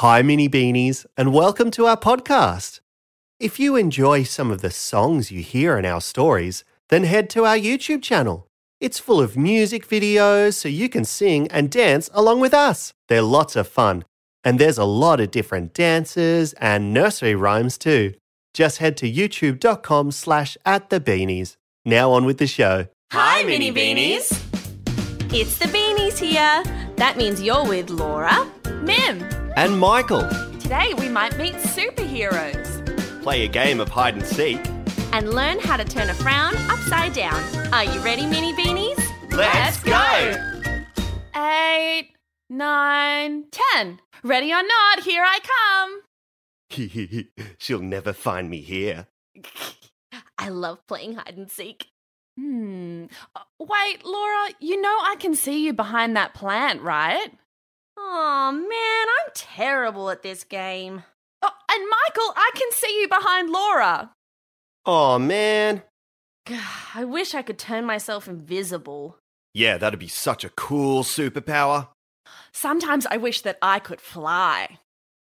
Hi, Mini Beanies, and welcome to our podcast. If you enjoy some of the songs you hear in our stories, then head to our YouTube channel. It's full of music videos so you can sing and dance along with us. They're lots of fun, and there's a lot of different dances and nursery rhymes too. Just head to youtube.com/@thebeanies. Now on with the show. Hi, Mini Beanies. It's the Beanies here. That means you're with Laura, Mim, and Michael. Today we might meet superheroes, play a game of hide and seek, and learn how to turn a frown upside down. Are you ready, Mini Beanies? Let's go! 8, 9, 10. Ready or not, here I come. She'll never find me here. I love playing hide and seek. Wait, Laura, you know I can see you behind that plant, right? Oh, man, I'm terrible at this game. Oh, and Michael, I can see you behind Laura. Oh, man. I wish I could turn myself invisible. Yeah, that'd be such a cool superpower. Sometimes I wish that I could fly.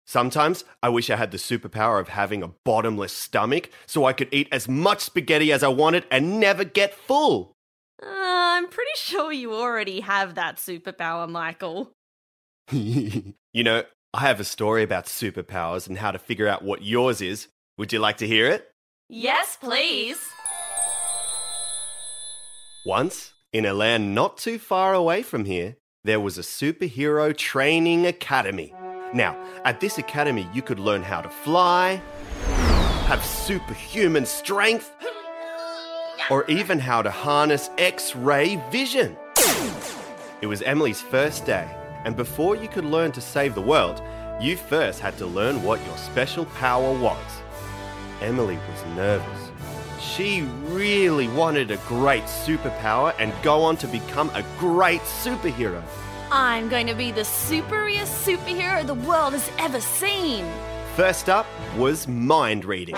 Sometimes I wish I had the superpower of having a bottomless stomach so I could eat as much spaghetti as I wanted and never get full. I'm pretty sure you already have that superpower, Michael. You know, I have a story about superpowers and how to figure out what yours is. Would you like to hear it? Yes, please. Once, in a land not too far away from here, there was a superhero training academy. Now, at this academy, you could learn how to fly, have superhuman strength, or even how to harness X-ray vision. It was Emily's first day, and before you could learn to save the world, you first had to learn what your special power was. Emily was nervous. She really wanted a great superpower and go on to become a great superhero. I'm going to be the superiest superhero the world has ever seen. First up was mind reading.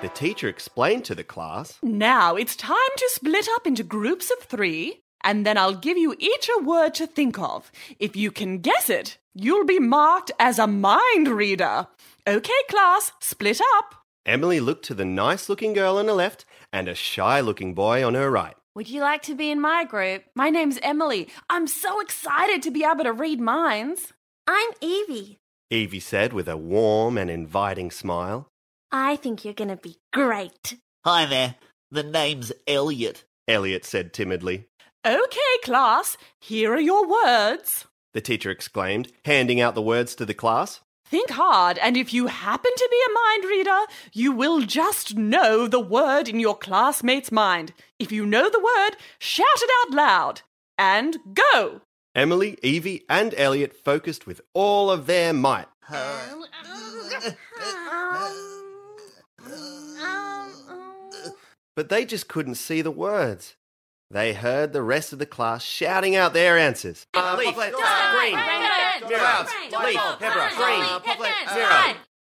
The teacher explained to the class, "Now it's time to split up into groups of 3, and then I'll give you each a word to think of. If you can guess it, you'll be marked as a mind reader. Okay, class, split up." Emily looked to the nice-looking girl on her left and a shy-looking boy on her right. Would you like to be in my group? My name's Emily. I'm so excited to be able to read minds. I'm Evie, Evie said with a warm and inviting smile. I think you're going to be great. Hi there. The name's Elliot, Elliot said timidly. Okay, class, here are your words, the teacher exclaimed, handing out the words to the class. Think hard, and if you happen to be a mind reader, you will just know the word in your classmate's mind. If you know the word, shout it out loud. And go! Emily, Evie, and Elliot focused with all of their might. But they just couldn't see the words. They heard the rest of the class shouting out their answers.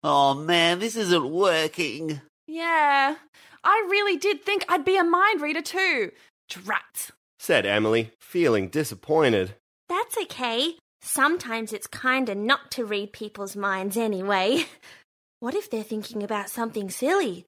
Oh man, this isn't working. Yeah, I really did think I'd be a mind reader too. Drat, said Emily, feeling disappointed. That's okay. Sometimes it's kinder not to read people's minds anyway. What if they're thinking about something silly?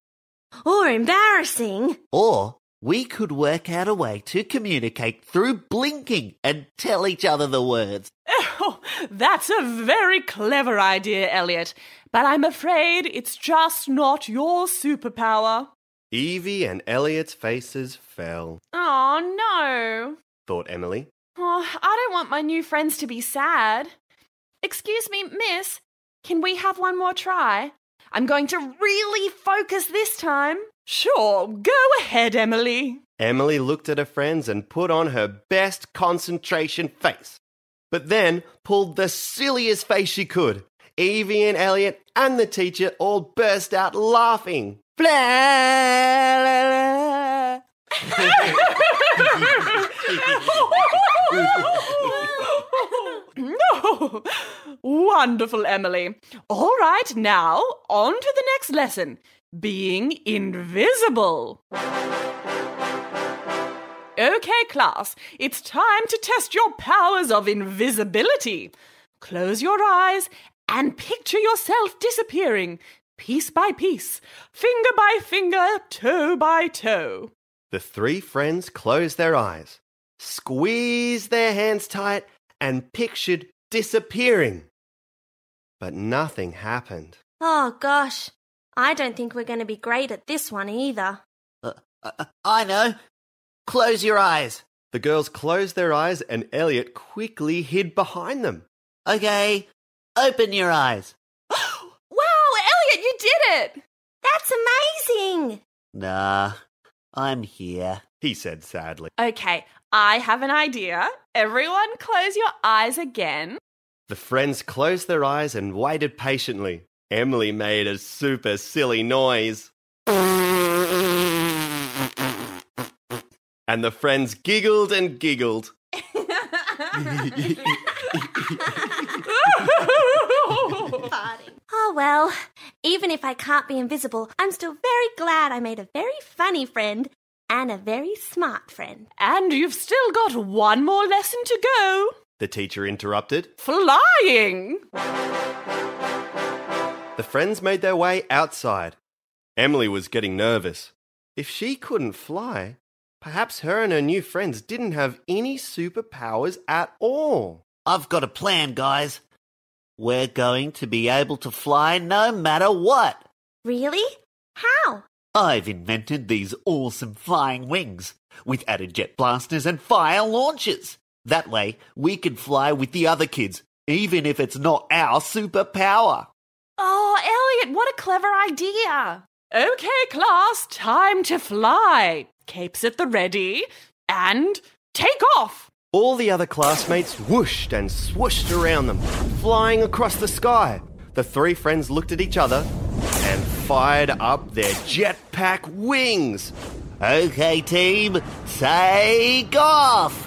Or embarrassing? Or we could work out a way to communicate through blinking and tell each other the words. Oh, that's a very clever idea, Elliot. But I'm afraid it's just not your superpower. Evie and Elliot's faces fell. Oh, no, thought Emily. Oh, I don't want my new friends to be sad. Excuse me, miss, can we have one more try? I'm going to really focus this time. Sure, go ahead, Emily. Emily looked at her friends and put on her best concentration face, but then pulled the silliest face she could. Evie and Elliot and the teacher all burst out laughing. Blah, la, la. No! Wonderful, Emily. All right, now, on to the next lesson. Being invisible. Okay, class, it's time to test your powers of invisibility. Close your eyes and picture yourself disappearing, piece by piece, finger by finger, toe by toe. The three friends closed their eyes, squeezed their hands tight, and pictured disappearing. But nothing happened. Oh, gosh. I don't think we're going to be great at this one either. I know. Close your eyes. The girls closed their eyes and Elliot quickly hid behind them. Okay, open your eyes. Wow, Elliot, you did it! That's amazing! Nah, I'm here, he said sadly. Okay, I have an idea. Everyone close your eyes again. The friends closed their eyes and waited patiently. Emily made a super silly noise. And the friends giggled and giggled. Oh, well, even if I can't be invisible, I'm still very glad I made a very funny friend and a very smart friend. And you've still got one more lesson to go, the teacher interrupted. Flying! The friends made their way outside. Emily was getting nervous. If she couldn't fly, perhaps her and her new friends didn't have any superpowers at all. I've got a plan, guys. We're going to be able to fly no matter what. Really? How? I've invented these awesome flying wings with added jet blasters and fire launchers. That way, we can fly with the other kids, even if it's not our superpower. Oh, Elliot, what a clever idea. Okay, class, time to fly. Capes at the ready and take off. All the other classmates whooshed and swooshed around them, flying across the sky. The three friends looked at each other and fired up their jetpack wings. Okay, team, take off.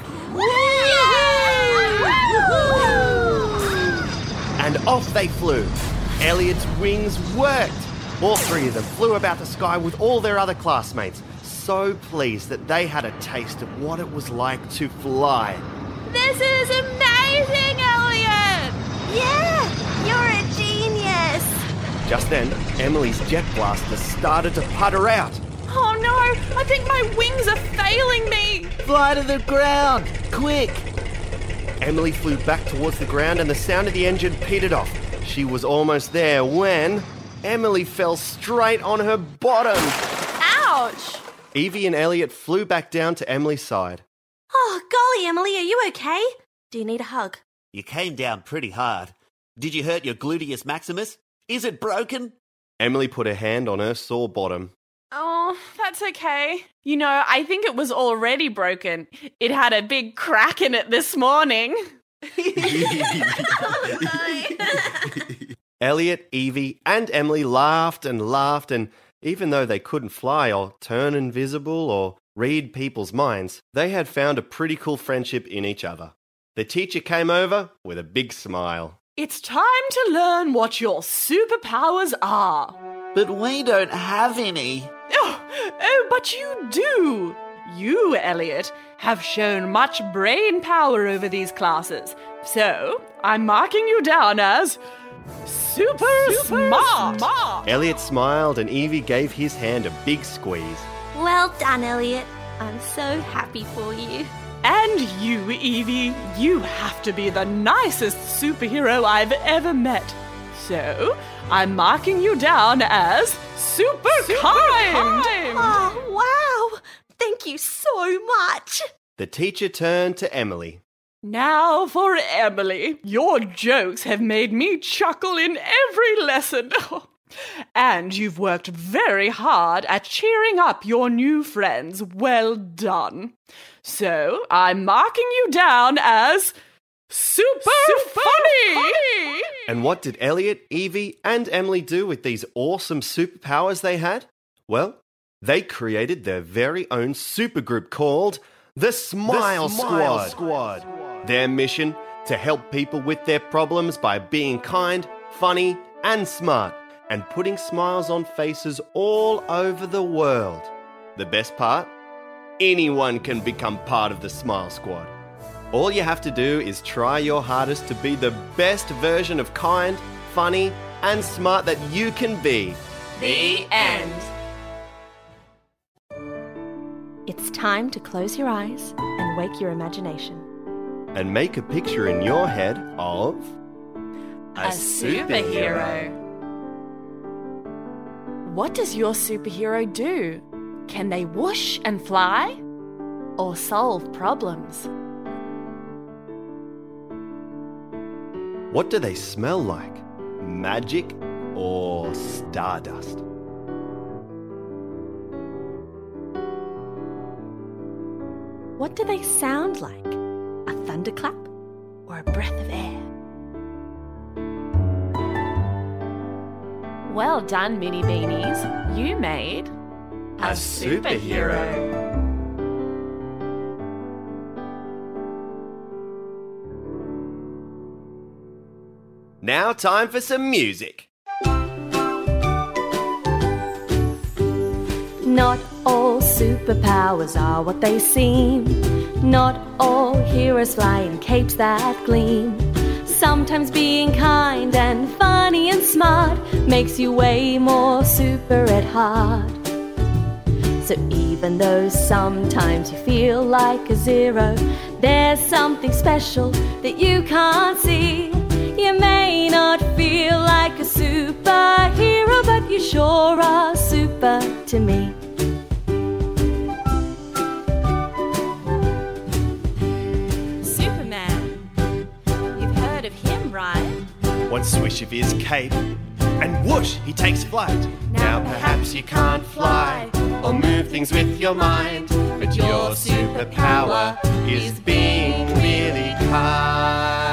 And off they flew. Elliot's wings worked. All three of them flew about the sky with all their other classmates, so pleased that they had a taste of what it was like to fly. This is amazing, Elliot! Yeah, you're a genius! Just then, Emily's jet blaster started to putter out. Oh no, I think my wings are failing me! Fly to the ground, quick! Emily flew back towards the ground and the sound of the engine petered off. She was almost there when Emily fell straight on her bottom. Ouch! Evie and Elliot flew back down to Emily's side. Oh, golly, Emily, are you okay? Do you need a hug? You came down pretty hard. Did you hurt your gluteus maximus? Is it broken? Emily put her hand on her sore bottom. Oh, that's okay. You know, I think it was already broken. It had a big crack in it this morning. Elliot, Evie, and Emily laughed and laughed, and even though they couldn't fly or turn invisible or read people's minds, they had found a pretty cool friendship in each other. The teacher came over with a big smile. It's time to learn what your superpowers are. But we don't have any. Oh, but you do. You, Elliot, have shown much brain power over these classes. So, I'm marking you down as Super smart. Elliot smiled and Evie gave his hand a big squeeze. Well done, Elliot. I'm so happy for you. And you, Evie, you have to be the nicest superhero I've ever met. So, I'm marking you down as super kind. Oh, wow. Thank you so much. The teacher turned to Emily. Now for Emily. Your jokes have made me chuckle in every lesson. And you've worked very hard at cheering up your new friends. Well done. So I'm marking you down as super funny. And what did Elliot, Evie, and Emily do with these awesome superpowers they had? Well, they created their very own supergroup called the Smile Squad. Their mission, to help people with their problems by being kind, funny and smart, and putting smiles on faces all over the world. The best part? Anyone can become part of the Smile Squad. All you have to do is try your hardest to be the best version of kind, funny, and smart that you can be. The end. It's time to close your eyes and wake your imagination. And make a picture in your head of... a superhero. What does your superhero do? Can they whoosh and fly? Or solve problems? What do they smell like? Magic or stardust? What do they sound like? A thunderclap or a breath of air? Well done, Mini Beanies. You made... a superhero. Now time for some music. Not all superpowers are what they seem. Not all heroes fly in capes that gleam. Sometimes being kind and funny and smart makes you way more super at heart. So even though sometimes you feel like a zero, there's something special that you can't see. You may not feel like a superhero, but you sure are super to me. Superman, you've heard of him, right? One swish of his cape, and whoosh, he takes flight. Now perhaps you can't fly, or move things with your mind, but your superpower is being really kind.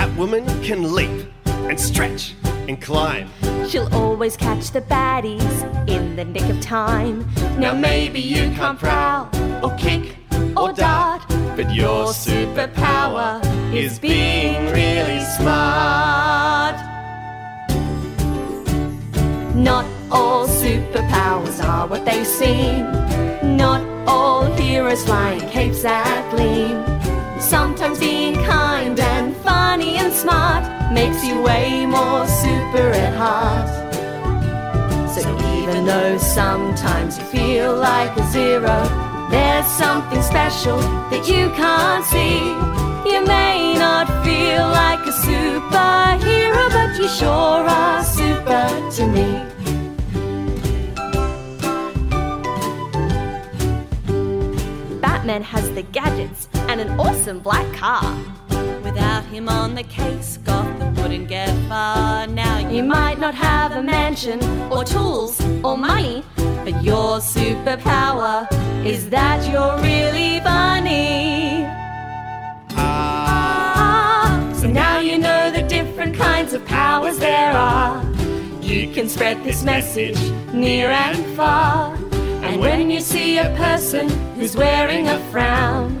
Catwoman can leap and stretch and climb. She'll always catch the baddies in the nick of time. Now maybe you can't prowl or kick or dart, but your superpower is being really smart. Not all superpowers are what they seem. Not all heroes fly in capes that gleam. Sometimes being kind and funny and smart makes you way more super at heart. So even though sometimes you feel like a zero, there's something special that you can't see. You may not feel like a superhero, but you sure are super to me. Batman has the gadgets and an awesome black car. Without him on the case, Gotham wouldn't get far. Now you might not have a mansion or tools or money, but your superpower is that you're really funny. So now you know the different kinds of powers there are. You can spread this message near and far. And when you see a person who's wearing a frown,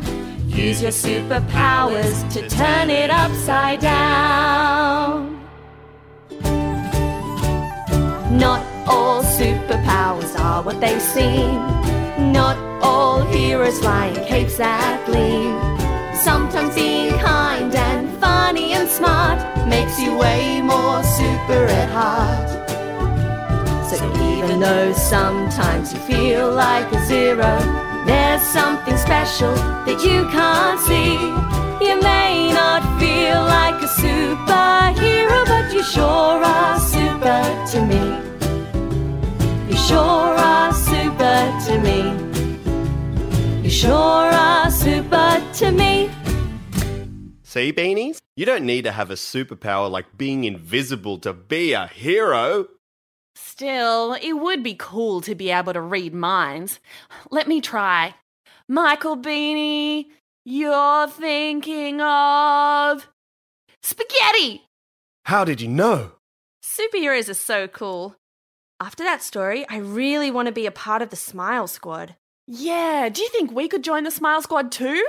use your superpowers to turn it upside down. Not all superpowers are what they seem. Not all heroes fly in capes that gleam. Sometimes being kind and funny and smart makes you way more super at heart. So even though sometimes you feel like a zero, there's something special that you can't see. You may not feel like a superhero, but you sure are super to me. You sure are super to me. You sure are super to me. See, Beanies? You don't need to have a superpower like being invisible to be a hero. Still, it would be cool to be able to read minds. Let me try. Michael Beanie, you're thinking of... spaghetti! How did you know? Superheroes are so cool. After that story, I really want to be a part of the Smile Squad. Yeah, do you think we could join the Smile Squad too?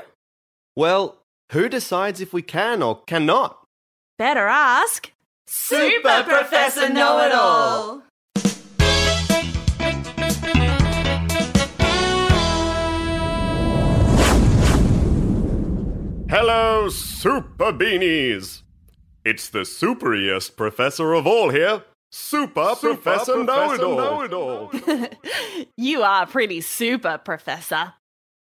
Well, who decides if we can or cannot? Better ask... Super Professor Know-It-All! Hello, Super Beanies! It's the superiest professor of all here, Super Professor Know-It-All. You are pretty super, Professor.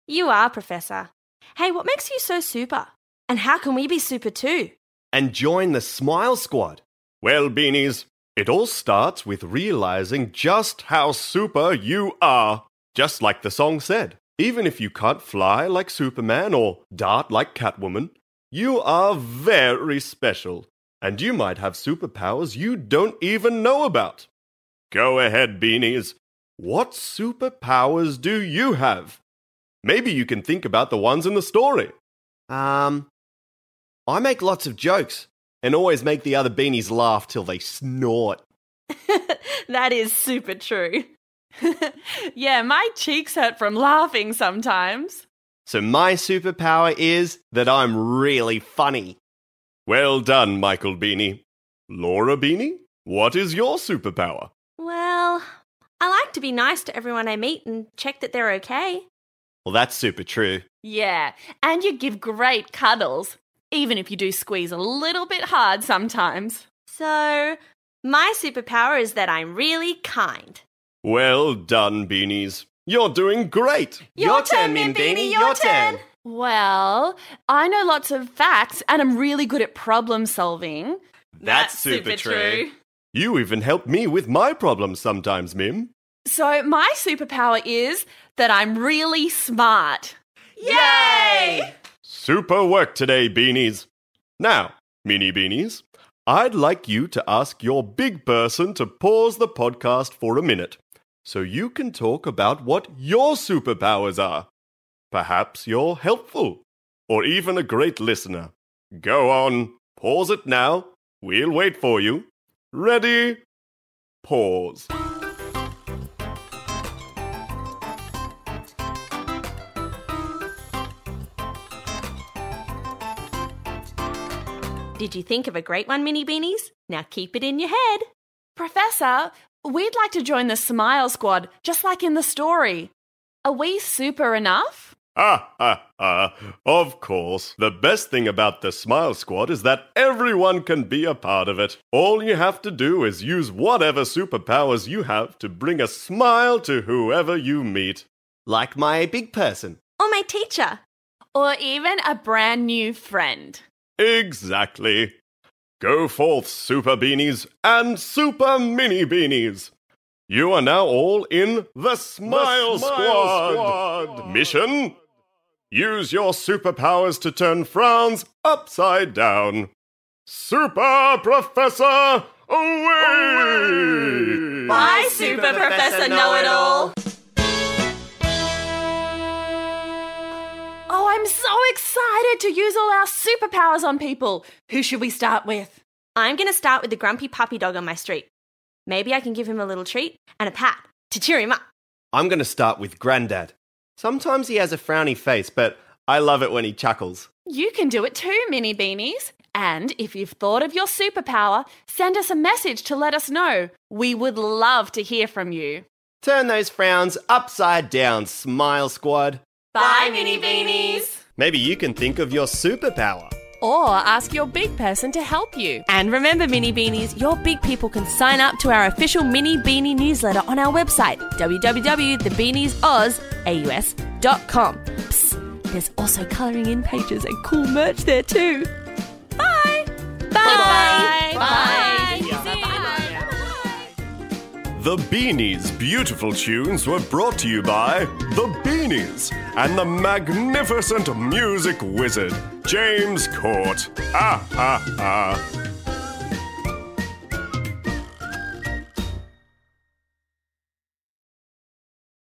You are, Professor. Hey, what makes you so super? And how can we be super too? And join the Smile Squad. Well, Beanies, it all starts with realizing just how super you are. Just like the song said. Even if you can't fly like Superman or dart like Catwoman, you are very special, and you might have superpowers you don't even know about. Go ahead, Beanies. What superpowers do you have? Maybe you can think about the ones in the story. I make lots of jokes and always make the other Beanies laugh till they snort. That is super true. Yeah, my cheeks hurt from laughing sometimes. So my superpower is that I'm really funny. Well done, Michael Beanie. Laura Beanie, what is your superpower? Well, I like to be nice to everyone I meet and check that they're okay. Well, that's super true. Yeah, and you give great cuddles, even if you do squeeze a little bit hard sometimes. So my superpower is that I'm really kind. Well done, Beanies. You're doing great. Your turn, Min Beanie. Your turn. Well, I know lots of facts and I'm really good at problem solving. That's super true. You even help me with my problems sometimes, Mim. So my superpower is that I'm really smart. Yay! Super work today, Beanies. Now, Mini Beanies, I'd like you to ask your big person to pause the podcast for a minute, so you can talk about what your superpowers are. Perhaps you're helpful, or even a great listener. Go on, pause it now. We'll wait for you. Ready? Pause. Did you think of a great one, Mini Beanies? Now keep it in your head. Professor, we'd like to join the Smile Squad, just like in the story. Are we super enough? Of course. The best thing about the Smile Squad is that everyone can be a part of it. All you have to do is use whatever superpowers you have to bring a smile to whoever you meet. Like my big person. Or my teacher. Or even a brand new friend. Exactly. Go forth, Super Beanies and Super Mini Beanies. You are now all in the Smile Squad. Mission? Use your superpowers to turn frowns upside down. Super Professor, away! Bye, Super Professor Know-It-All. Oh, I'm so excited to use all our superpowers on people. Who should we start with? I'm going to start with the grumpy puppy dog on my street. Maybe I can give him a little treat and a pat to cheer him up. I'm going to start with Grandad. Sometimes he has a frowny face, but I love it when he chuckles. You can do it too, Mini Beanies. And if you've thought of your superpower, send us a message to let us know. We would love to hear from you. Turn those frowns upside down, Smile Squad. Bye, Mini Beanies! Maybe you can think of your superpower. Or ask your big person to help you. And remember, Mini Beanies, your big people can sign up to our official Mini Beanie newsletter on our website, www.thebeaniesaus.com. Psst, there's also colouring in pages and cool merch there too. Bye! Bye! Bye! Bye! Bye. The Beanies' beautiful tunes were brought to you by The Beanies and the magnificent music wizard, James Court.